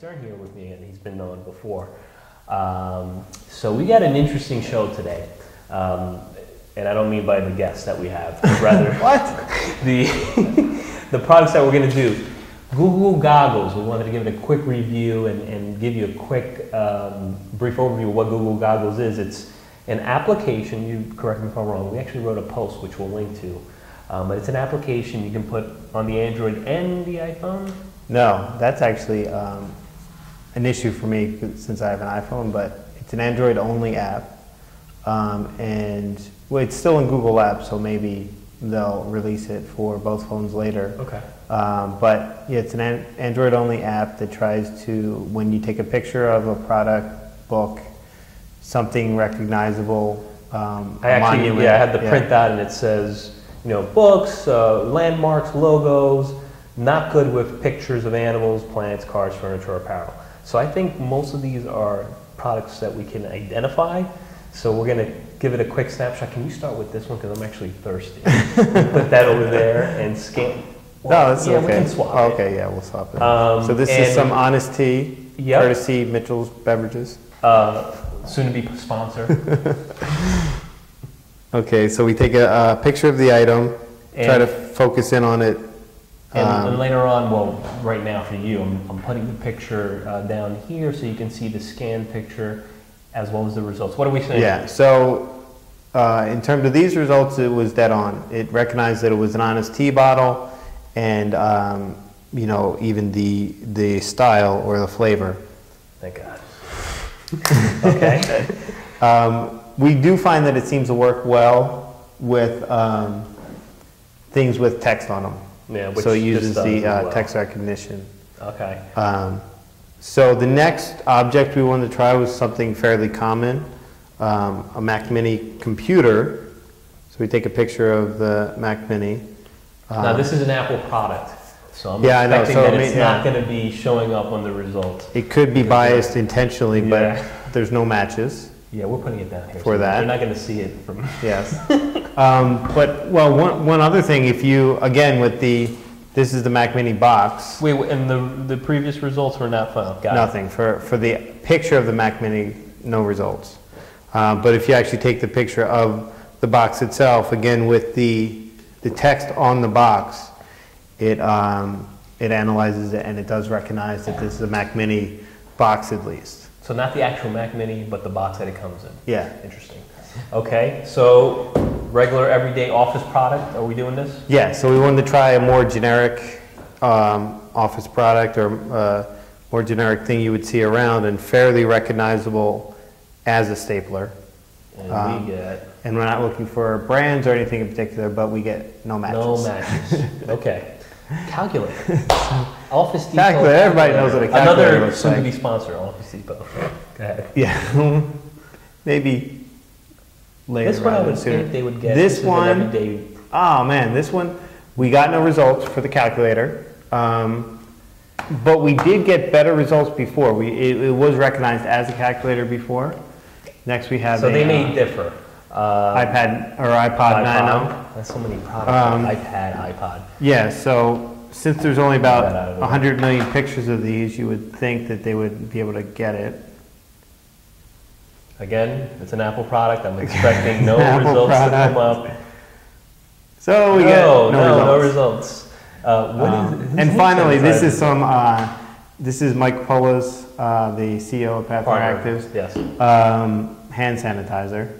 Stern here with me, and he's been on before. So we got an interesting show today. And I don't mean by the guests that we have, but rather the products that we're going to do. Google Goggles, we wanted to give it a quick review and give you a quick brief overview of what Google Goggles is. It's an application, you correct me if I'm wrong, we actually wrote a post which we'll link to, but it's an application you can put on the Android and the iPhone? No, that's actually an issue for me since I have an iPhone, but it's an Android only app. And well, it's still in Google Labs, so maybe they'll release it for both phones later. Okay. But yeah, it's an Android-only app that tries to, when you take a picture of a product, book, something recognizable. I had the printout, and it says, you know, books, landmarks, logos, not good with pictures of animals, plants, cars, furniture, apparel. So I think most of these are products that we can identify. So we're going to give it a quick snapshot. Can you start with this one? Because I'm actually thirsty. Put that over there and scan. Well, no, that's okay. We can swap it. Okay, yeah, we'll swap it. So this is some Honest Tea, courtesy Mitchell's Beverages. Soon-to-be sponsor. Okay, so we take a picture of the item, and try to focus in on it. And later on, well, right now for you, I'm putting the picture down here so you can see the scanned picture, as well as the results. What are we saying? Yeah, so in terms of these results, it was dead on. It recognized that it was an Honest Tea bottle, and you know, even the style or the flavor. Thank God. Okay. We do find that it seems to work well with things with text on them. Yeah, which so it uses the text recognition. Okay. So the next object we wanted to try was something fairly common, a Mac Mini computer. So we take a picture of the Mac Mini. Now this is an Apple product, so I'm expecting that it's not going to be showing up on the results. It could be biased intentionally, but there's no matches. Yeah, we're putting it down here for that. You're not going to see it from. Yes. But well, one other thing, if you again with the. This is the Mac Mini box. Wait, and the previous results were not found? Nothing. For the picture of the Mac Mini, no results. But if you actually take the picture of the box itself, again with the text on the box, it analyzes it and it does recognize that this is a Mac Mini box at least. So not the actual Mac Mini, but the box that it comes in. Yeah. Interesting. Okay, so regular everyday office product, are we doing this? Yeah, so we wanted to try a more generic office product or more generic thing you would see around and fairly recognizable as a stapler. And we get... And we're not looking for brands or anything in particular, but we get no matches. No matches. Okay. Calculator. Office Depot. Calculator. Everybody knows what a calculator is. Another soon-to-be sponsor, Office Depot. Go ahead. Yeah. Maybe... Later this one I would think they would get. This one, oh man, this one, we got no results for the calculator. But we did get better results before. It was recognized as a calculator before. Next we have so they may differ. iPad or iPod Nano. That's so many products. iPad, iPod. Yeah, so since there's only about 100 million pictures of these, you would think that they would be able to get it. Again, it's an Apple product. I'm expecting no results to come up. So we get no results. And finally, this is some. This is Mike Pulos, the CEO of Path Interactive. Yes. Hand sanitizer.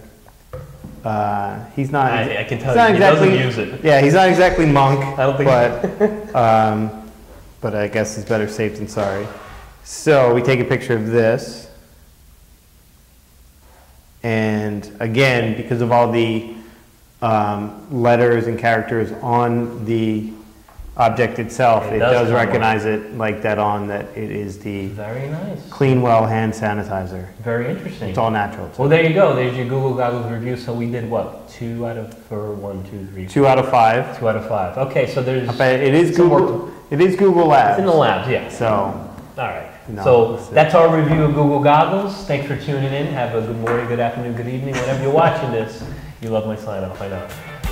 He's not. I can tell you, he doesn't use it. Yeah, he's not exactly monk. I don't think. But I guess it's better safe than sorry. So we take a picture of this. And again, because of all the letters and characters on the object itself, it does recognize it like that on that it is the very nice Cleanwell hand sanitizer. Very interesting. It's all natural. Well, there you go. There's your Google Goggles review. So we did what? Two out of five. Okay, so there's... But it is Google. It is Google Labs. It's in the labs, yeah. So, all right. No, so that's our review of Google Goggles. Thanks for tuning in. Have a good morning, good afternoon, good evening. Whenever you're watching this, you love my sign off, I know.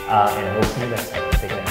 And we'll see you next time. Take care.